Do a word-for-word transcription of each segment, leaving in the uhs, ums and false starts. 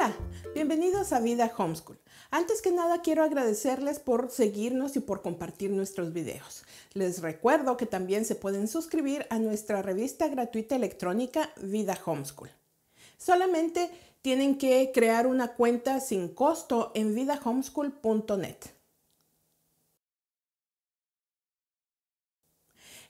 Hola, bienvenidos a Vida Homeschool. Antes que nada quiero agradecerles por seguirnos y por compartir nuestros videos. Les recuerdo que también se pueden suscribir a nuestra revista gratuita electrónica Vida Homeschool. Solamente tienen que crear una cuenta sin costo en vida homeschool punto net.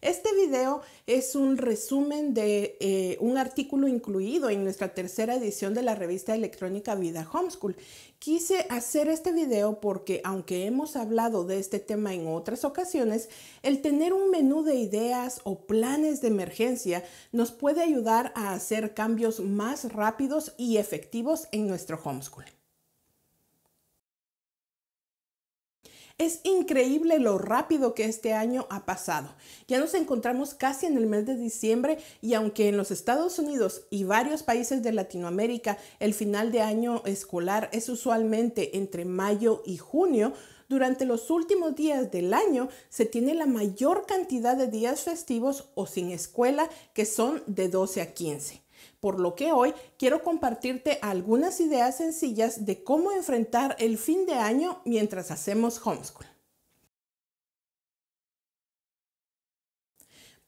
Este video es un resumen de eh, un artículo incluido en nuestra tercera edición de la revista electrónica Vida Homeschool. Quise hacer este video porque, aunque hemos hablado de este tema en otras ocasiones, el tener un menú de ideas o planes de emergencia nos puede ayudar a hacer cambios más rápidos y efectivos en nuestro homeschool. Es increíble lo rápido que este año ha pasado. Ya nos encontramos casi en el mes de diciembre y aunque en los Estados Unidos y varios países de Latinoamérica el final de año escolar es usualmente entre mayo y junio, durante los últimos días del año se tiene la mayor cantidad de días festivos o sin escuela, que son de doce a quince. Por lo que hoy quiero compartirte algunas ideas sencillas de cómo enfrentar el fin de año mientras hacemos homeschool.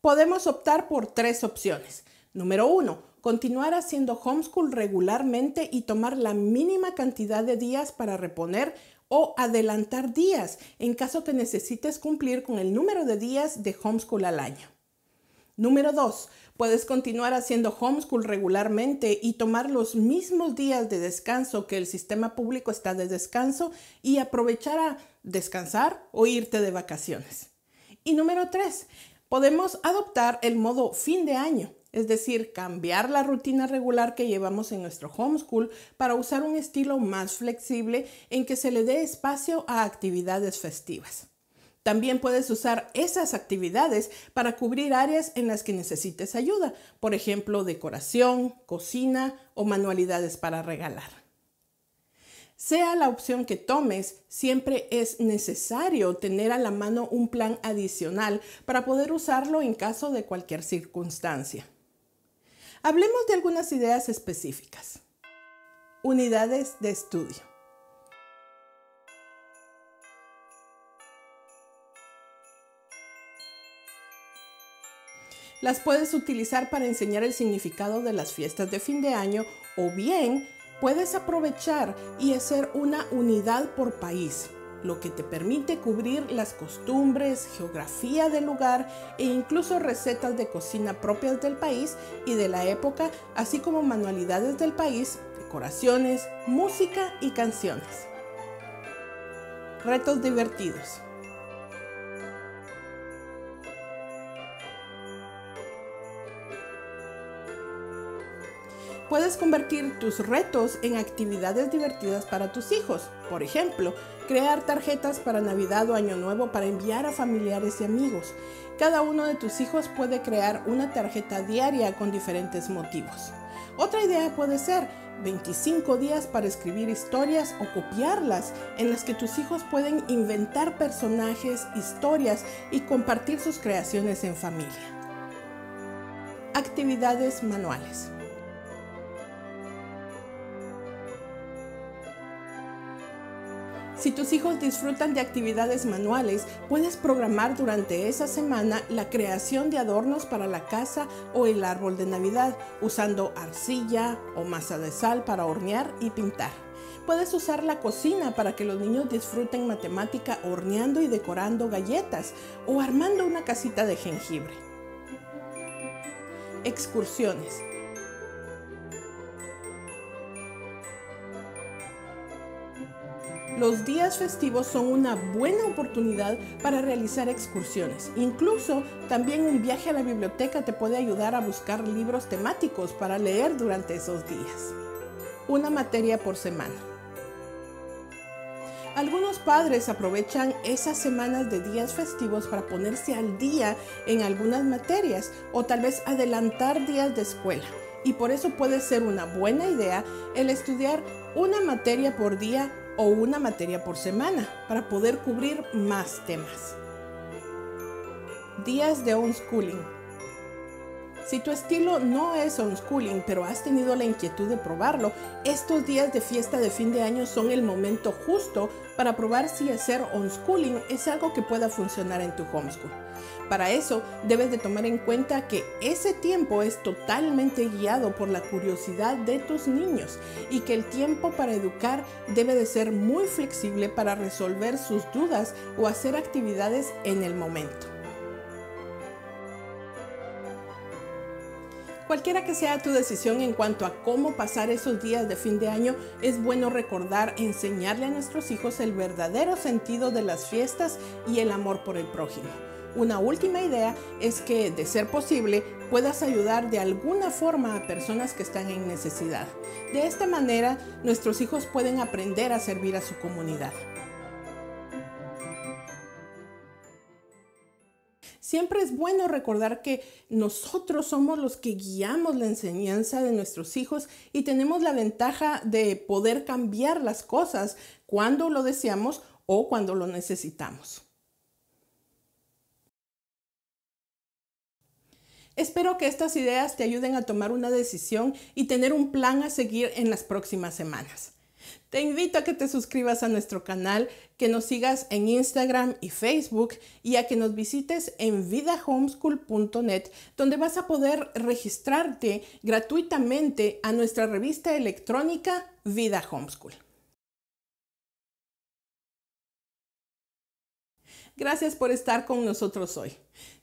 Podemos optar por tres opciones. Número uno, continuar haciendo homeschool regularmente y tomar la mínima cantidad de días para reponer o adelantar días en caso que necesites cumplir con el número de días de homeschool al año. Número dos, puedes continuar haciendo homeschool regularmente y tomar los mismos días de descanso que el sistema público está de descanso y aprovechar a descansar o irte de vacaciones. Y número tres, podemos adoptar el modo fin de año, es decir, cambiar la rutina regular que llevamos en nuestro homeschool para usar un estilo más flexible en que se le dé espacio a actividades festivas. También puedes usar esas actividades para cubrir áreas en las que necesites ayuda, por ejemplo, decoración, cocina o manualidades para regalar. Sea la opción que tomes, siempre es necesario tener a la mano un plan adicional para poder usarlo en caso de cualquier circunstancia. Hablemos de algunas ideas específicas. Unidades de estudio. Las puedes utilizar para enseñar el significado de las fiestas de fin de año o bien puedes aprovechar y hacer una unidad por país, lo que te permite cubrir las costumbres, geografía del lugar e incluso recetas de cocina propias del país y de la época, así como manualidades del país, decoraciones, música y canciones. Retos divertidos. Puedes convertir tus retos en actividades divertidas para tus hijos. Por ejemplo, crear tarjetas para Navidad o Año Nuevo para enviar a familiares y amigos. Cada uno de tus hijos puede crear una tarjeta diaria con diferentes motivos. Otra idea puede ser veinticinco días para escribir historias o copiarlas, en las que tus hijos pueden inventar personajes, historias y compartir sus creaciones en familia. Actividades manuales. Si tus hijos disfrutan de actividades manuales, puedes programar durante esa semana la creación de adornos para la casa o el árbol de Navidad, usando arcilla o masa de sal para hornear y pintar. Puedes usar la cocina para que los niños disfruten matemática horneando y decorando galletas o armando una casita de jengibre. Excursiones. Los días festivos son una buena oportunidad para realizar excursiones. Incluso también un viaje a la biblioteca te puede ayudar a buscar libros temáticos para leer durante esos días. Una materia por semana. Algunos padres aprovechan esas semanas de días festivos para ponerse al día en algunas materias o tal vez adelantar días de escuela. Y por eso puede ser una buena idea el estudiar una materia por día o una materia por semana para poder cubrir más temas. Días de homeschooling. Si tu estilo no es homeschooling, pero has tenido la inquietud de probarlo, estos días de fiesta de fin de año son el momento justo para probar si hacer homeschooling es algo que pueda funcionar en tu homeschool. Para eso, debes de tomar en cuenta que ese tiempo es totalmente guiado por la curiosidad de tus niños y que el tiempo para educar debe de ser muy flexible para resolver sus dudas o hacer actividades en el momento. Cualquiera que sea tu decisión en cuanto a cómo pasar esos días de fin de año, es bueno recordar enseñarle a nuestros hijos el verdadero sentido de las fiestas y el amor por el prójimo. Una última idea es que, de ser posible, puedas ayudar de alguna forma a personas que están en necesidad. De esta manera, nuestros hijos pueden aprender a servir a su comunidad. Siempre es bueno recordar que nosotros somos los que guiamos la enseñanza de nuestros hijos y tenemos la ventaja de poder cambiar las cosas cuando lo deseamos o cuando lo necesitamos. Espero que estas ideas te ayuden a tomar una decisión y tener un plan a seguir en las próximas semanas. Te invito a que te suscribas a nuestro canal, que nos sigas en Instagram y Facebook y a que nos visites en vida homeschool punto net, donde vas a poder registrarte gratuitamente a nuestra revista electrónica Vida Homeschool. Gracias por estar con nosotros hoy.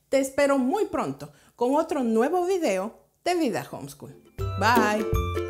Te espero muy pronto con otro nuevo video de Vida Homeschool. Bye.